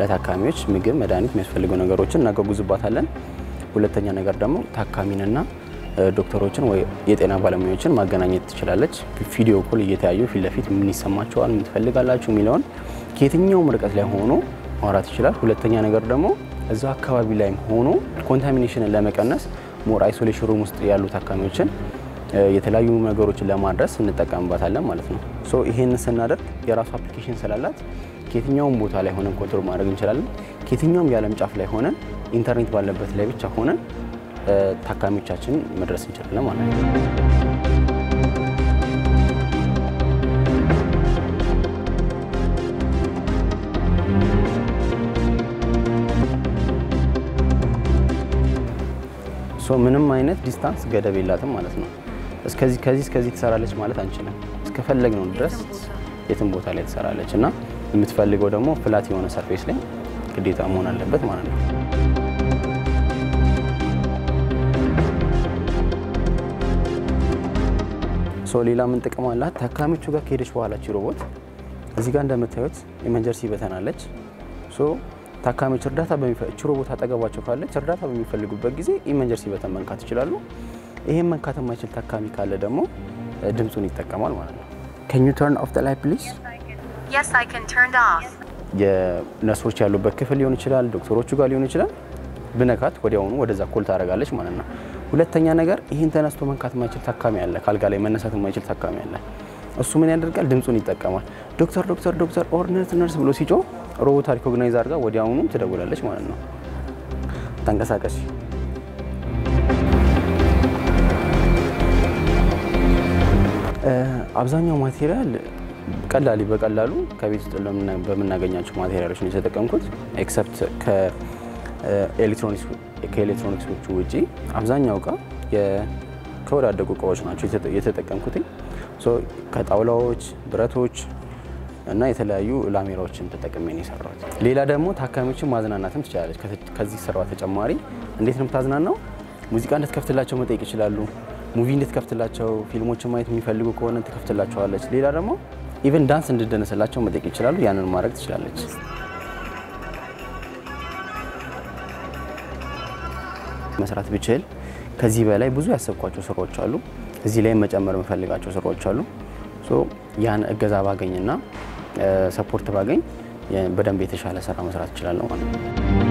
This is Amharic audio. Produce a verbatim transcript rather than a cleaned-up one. ለታካሚዎች ምግብ መድኃኒት የሚያስፈልጉ ነገሮችን እናገጉዝባታለን ሁለተኛ ነገር ደግሞ ታካሚንና ዶክተሮችን ወይ የጤና ባለሙያዎችን ማገናኘት ትችላለች ቪዲዮ ኮል እየታዩ ፍለፊት ምን ይሰማቸዋል ምን ትፈልጋላችሁ ሚሊዮን ከየትኛው ምርቀት ላይ ሆኖ ማውራት ይችላል ሁለተኛ ነገር ደግሞ እዛ አካባቢ ላይም ሆኖ ኮንታሚኔሽን ለመቀነስ ሞር አይሶሌሽን ሩም ውስጥ ያሉ ታካሚዎችን የተለያዩ ነገሮችን ለማድረስ እንጠቀምባታለን ማለት ነው ሶ ይሄን ስናደርግ የራሱ አፕሊኬሽን ስላላት ከየትኛውም ቦታ ላይ ሆነን ኮንትሮል ማድረግ እንችላለን ከየትኛውም የዓለም ጫፍ ላይ ሆነን ኢንተርኔት ባለበት ላይ ብቻ ሆነን ታካሚዎቻችን መድረስ እንችላለን ማለት ነው ሶ ምንም አይነት ዲስታንስ ገደብ የላትም ማለት ነው እስከዚህ ከዚህ እስከዚህ ተሰራለች ማለት አንችልም እስከፈለግነው ድረስ የትም ቦታ ላይ ተሰራለችና የምትፈልገው ደግሞ ፍላት የሆነ ሰርፌስ ላይ ግዴታ መሆን አለበት ማለት ነው ሶ ሌላ ምን ጥቅም አላት ታካሚዎቹ ጋር ከሄደች በኋላ ቺ ሮቦት እዚህ ጋር እንደምታዩት ኢመርጀንሲ በተናለች ሶ ታካሚዎች እርዳታ በሚፈልጉ ቺ ሮቦት አጠገባቸው ካለች እርዳታ በሚፈልጉበት ጊዜ ኢመርጀንሲ በተን መንካት ይችላሉ ይሄን መንካት የማይችል ታካሚ ካለ ደግሞ ድምጹን ይተከማል ማለት ነው Can you turn off the light please? Yes, I can turn it off. የነርሶች ያሉበት ክፍል ሊሆን ይችላል ዶክተሮቹ ጋር ሊሆን ይችላል በነካት ወዲያውኑ ወደዛ ኮል ታረጋለች ማለት ነው ሁለተኛ ነገር ይሄን ተነስተው መንካት ማይችል ታካሚ አለ ካልጋ ላይ መነሳት ማይችል ታካሚ አለ እሱ ምን ያደርጋል ድምጹን ይተከማል ዶክተር ዶክተር ዶክተር ኦር ነርስ ነርስ ብሎ ሲጮ ሮቦት ሪኮግናይዝ አድርጋ ወዲያውኑ ትደውላለች ማለት ነው ተንቀሳቀሽ አብዛኛው ማቴሪያል ቀላል ይበቃላሉ ከቤት ውስጥ ለምናገኛቸው ማቴሪያሎች ነው የተጠቀምኩት ኤክሰፕት ከኤሌክትሮኒክስ ከኤሌክትሮኒክስ ውጪ አብዛኛው ቃ የከወዳደቁ ቃዎች ናቸው የተጠቀምኩት ሶ ከጣውላዎች ብረቶች እና የተለያዩ ላሜራዎችን ተጠቅሜ ነው የሰራሁት ሌላ ደግሞ ታካሚዎችን ማዝናናትም ትቻላለች ከዚህ ስራው ተጨማሪ እንዴት ነው ታዝናናው ሙዚቃ እንደተከፍትላቸው መጠየቅ ይችላሉ ሙቪ እንደተከፍትላቸው ፊልሞችን ማየት የሚፈልጉ ከሆነ ተከፍትላቸው አለች ሌላ ደግሞ ኢቨን ዳንስ እንደደነሰላቸው መጠየቅ ይችላሉ ያንን ማድረግ ትችላለች መስራት ብቻል ከዚህ በላይ ብዙ ያሰብኳቸው ስራዎች አሉ እዚህ ላይ መጨመር መፈልጋቸው ስራዎች አሉ ሶ ያን እገዛ ባገኝና ሰፖርት ባገኝ በደንብ የተሻለ ስራ መስራት ይችላል ማለት ነው